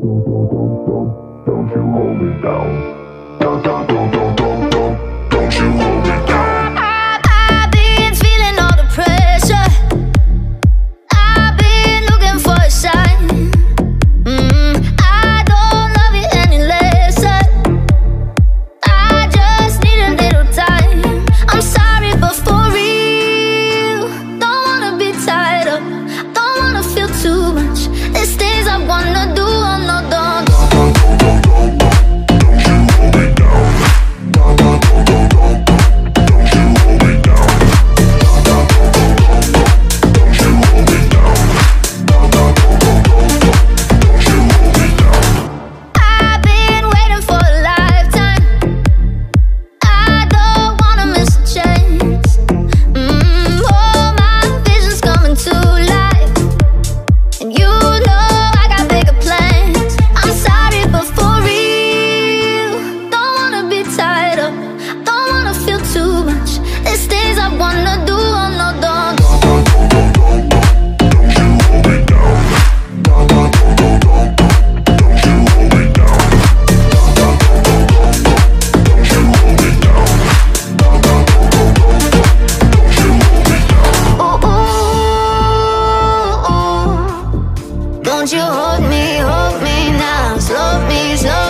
Don't you hold me down. Don't you hold me down. I've been feeling all the pressure. I've been looking for a sign. I don't love you any less. I just need a little time. I'm sorry, but for real, don't wanna be tied up. Don't wanna feel too much. There's things I wanna do, I'm not done. Don't you hold me now, slow me, slow